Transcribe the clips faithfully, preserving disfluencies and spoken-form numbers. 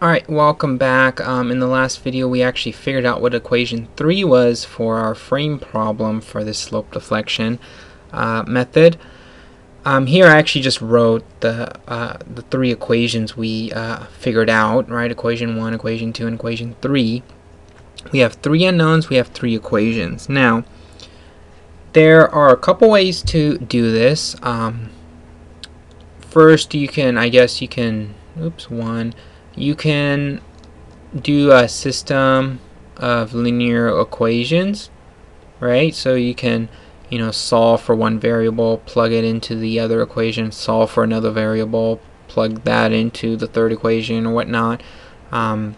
Alright, welcome back. Um, in the last video we actually figured out what equation three was for our frame problem for this slope deflection uh, method. Um, here I actually just wrote the, uh, the three equations we uh, figured out, right? Equation one, equation two, and equation three. We have three unknowns, we have three equations. Now, there are a couple ways to do this. Um, first, you can, I guess you can, oops, one. You can do a system of linear equations, right? So you can, you know, solve for one variable, plug it into the other equation, solve for another variable, plug that into the third equation or whatnot. Um,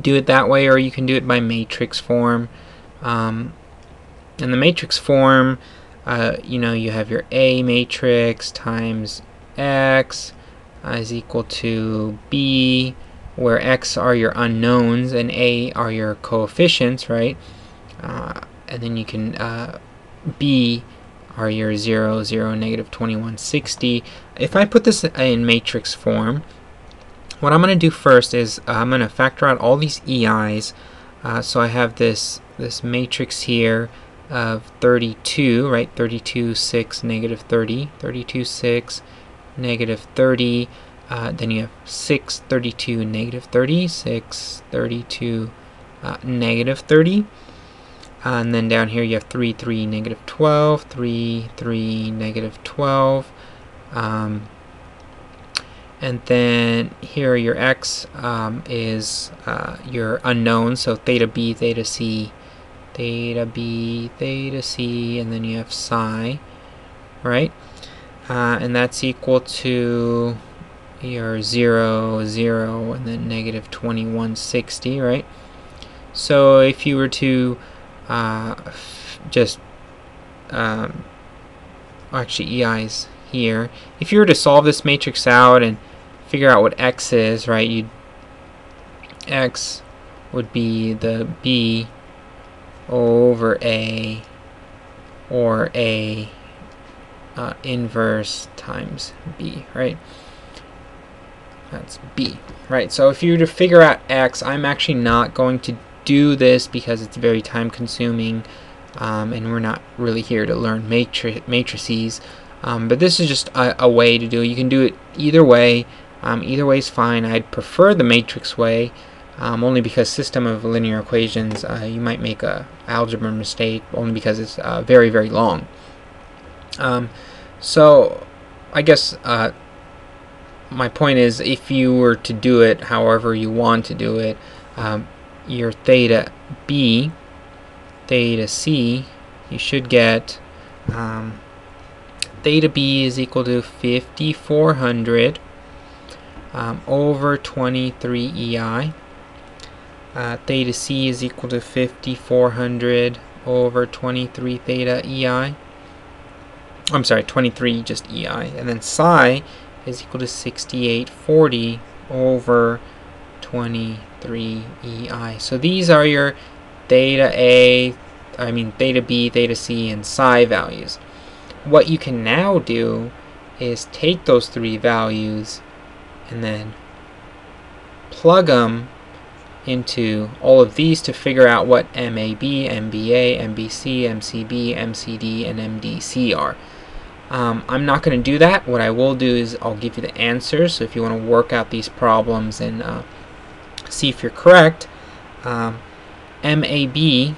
do it that way, or you can do it by matrix form. Um, in the matrix form, uh, you know, you have your A matrix times X is equal to B, where X are your unknowns and A are your coefficients, right? Uh, and then you can, uh, B are your zero, zero, negative twenty-one, sixty. If I put this in matrix form, what I'm going to do first is uh, I'm going to factor out all these E Is. Uh, so I have this, this matrix here of thirty-two, right? thirty-two, six, negative thirty, thirty-two, six, negative thirty, uh, then you have six, thirty-two, negative thirty, six, thirty-two, uh, negative thirty, uh, and then down here you have three, three, negative twelve, three, three, negative twelve, um, and then here your X um, is uh, your unknown, so theta B, theta C, theta B, theta C, and then you have psi, right? Uh, and that's equal to your zero, zero, and then negative twenty-one, sixty, right? So if you were to uh, just, um, actually E Is here, if you were to solve this matrix out and figure out what X is, right, you'd, X would be the B over A or A Uh, inverse times B, right? That's B, right? So if you were to figure out X, I'm actually not going to do this because it's very time consuming, um, and we're not really here to learn matri matrices, um, but this is just a, a way to do it. You can do it either way. Um, either way is fine. I'd prefer the matrix way, um, only because system of linear equations, uh, you might make a algebra mistake, only because it's uh, very, very long. Um, so I guess uh, my point is, if you were to do it however you want to do it, um, your theta B, theta C, you should get um, theta B is equal to fifty-four hundred um, over twenty-three E I. Uh, theta C is equal to fifty-four hundred over twenty-three theta E I. I'm sorry, twenty-three just E I, and then psi is equal to sixty-eight forty over twenty-three E I. So these are your theta A, I mean theta B, theta C, and psi values. What you can now do is take those three values and then plug them into all of these to figure out what M A B, M B A, M B C, M C B, M C D, and M D C are. Um, I'm not going to do that. What I will do is I'll give you the answers. So if you want to work out these problems and uh, see if you're correct, um, M A B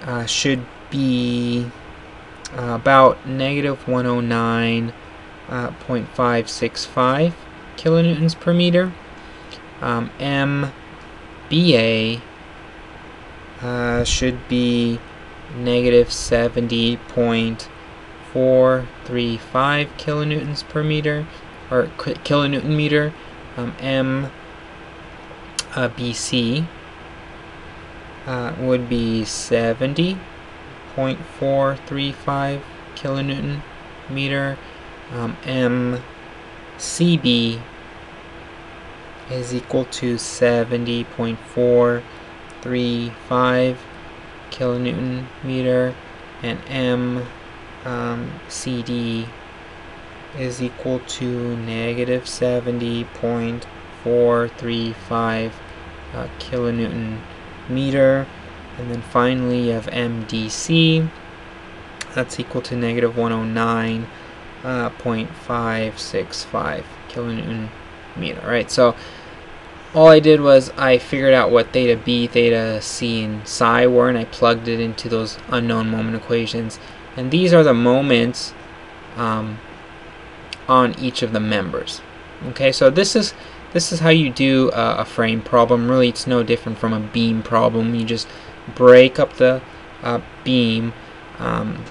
uh, should be uh, about negative one oh nine point five six five kilonewtons per meter. Um, M B A uh, should be negative seventy point four three five kilonewtons per meter, or kilonewton meter. Um, M B C uh, would be seventy point four three five kilonewton meter. Um, M C B is equal to seventy point four three five kilonewton meter, and M um, C D is equal to negative seventy point four three five four three five uh, kilonewton meter. And then finally you have M D C, that's equal to negative one oh nine point five six five kilonewton meter, right? So all I did was I figured out what theta B, theta C, and psi were, and I plugged it into those unknown moment equations. And these are the moments um, on each of the members. Okay, so this is this is how you do uh, a frame problem. Really, it's no different from a beam problem. You just break up the uh, beam um,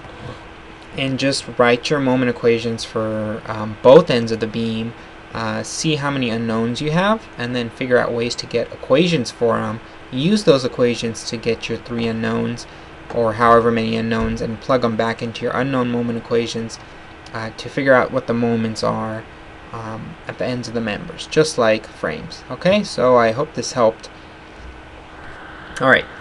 and just write your moment equations for um, both ends of the beam. Uh, see how many unknowns you have, and then figure out ways to get equations for them. Use those equations to get your three unknowns, or however many unknowns, and plug them back into your unknown moment equations uh, to figure out what the moments are um, at the ends of the members, just like frames. Okay, so I hope this helped. All right.